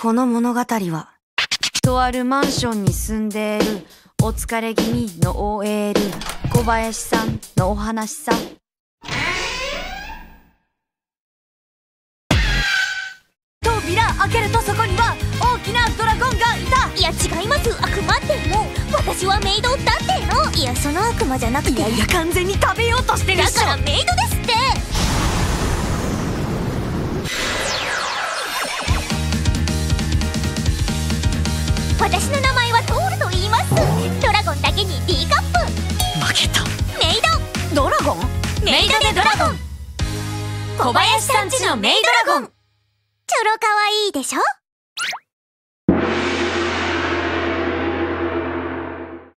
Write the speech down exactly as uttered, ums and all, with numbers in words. この物語は、とあるマンションに住んでいるお疲れ気味の オーエル 小林さんのお話さ。扉開けるとそこには大きなドラゴンがいた。いや違います、悪魔ってもう私はメイドだっての。いやその悪魔じゃなくて、いやいや完全に食べようとしてるっしょ。だからメイドですって。私の名前はトールと言います。ドラゴンだけに D カップ。負けた。メイドドラゴン、メイドでドラゴン、小林さんちのメイドラゴン、ちょろかわいいでしょ。